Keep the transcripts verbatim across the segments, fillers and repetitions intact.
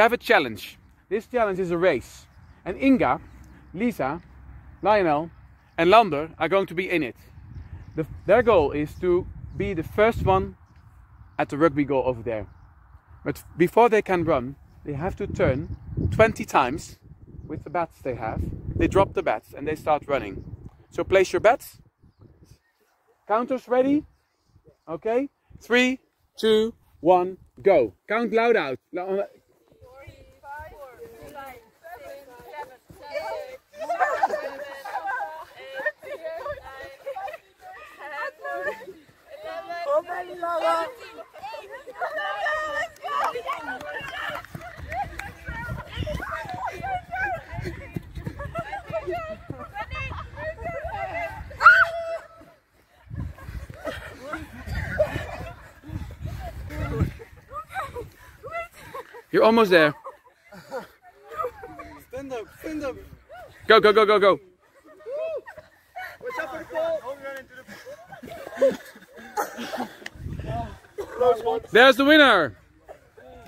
have a challenge. This challenge is a race. And Inga, Lisa, Lionel and Lander are going to be in it. The, their goal is to be the first one at the rugby goal over there. But before they can run, they have to turn twenty times with the bats they have. They drop the bats and they start running. So place your bats. Counters ready? Okay. Three, two, one, go. Count loud out. You're almost there. Stand up, stand up. Go, go, go, go, go. Watch out for the ball. Don't run into the ball. There's the winner.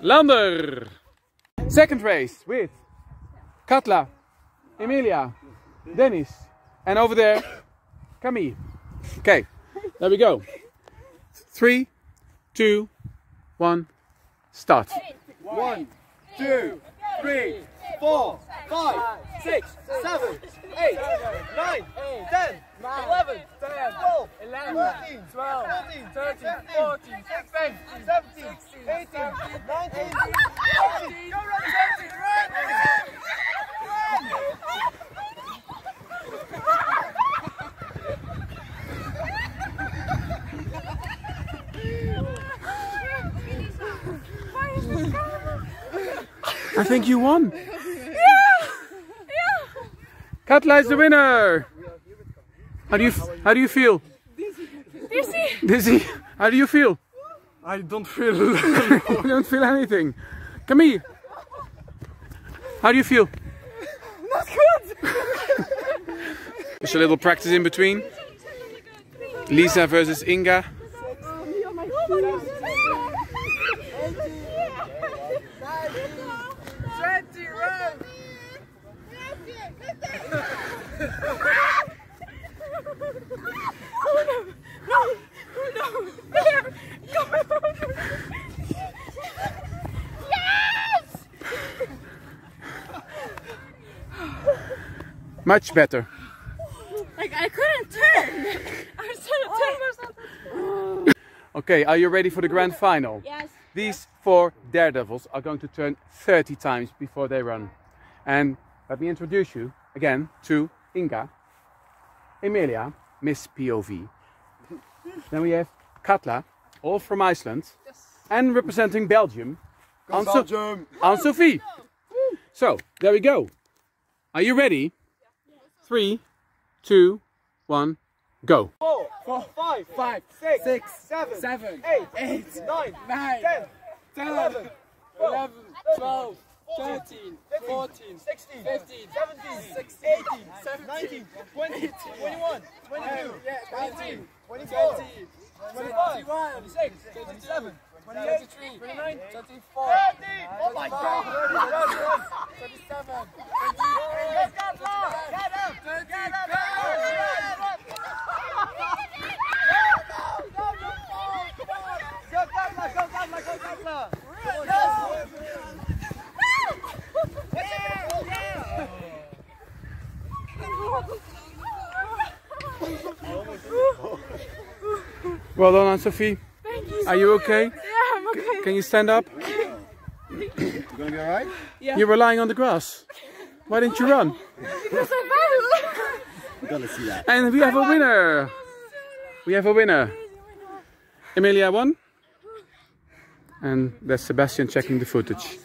Lander. Second race with Katla, Emilia, Dennis, and over there, Camille. Okay, there we go. Three, two, one, start. One, two, three, four, five, six, seven, eight, nine, ten, eleven, twelve, thirteen, fourteen, fifteen, seventeen, eighteen, nineteen, twenty. Go run, Sebastian, run! Run! I think you won. Yeah! Yeah! Katla is the winner. How do you how do you feel? Dizzy. Dizzy. Dizzy. How do you feel? I don't feel. I don't feel anything. Camille. How do you feel? Not good. Just a little practice in between. Lisa versus Inga. Much better. Like, I couldn't turn. I was trying to turn myself. Okay, are you ready for the grand final? Yes. These four daredevils are going to turn thirty times before they run. And let me introduce you again to Inga, Emilia, Miss P O V. Then we have Katla, all from Iceland. Yes. And representing Belgium, Anne-Sophie. So, there we go. Are you ready? Three, two, one, go. Four, four, five, five, six, six, seven, seven, eight, eight, nine, nine, ten, ten, eleven, eleven, twelve, thirteen, fourteen, sixteen, fifteen, seventeen, sixteen, eighteen, seventeen, nineteen, twenty, twenty-one, twenty-two, nineteen, twenty-four, twenty-five, twenty-six, twenty-seven, twenty-eight, twenty-nine, twenty-four, oh my God, twenty-seven. Well done, Anne-Sophie. Thank you. Are you okay? Yeah, I'm okay. C can you stand up? You're gonna be alright? Yeah. You're relying on the grass. Why didn't you run? Because I fell. Gonna see that. And we have a winner. We have a winner. Emilia won. And there's Sebastian checking the footage.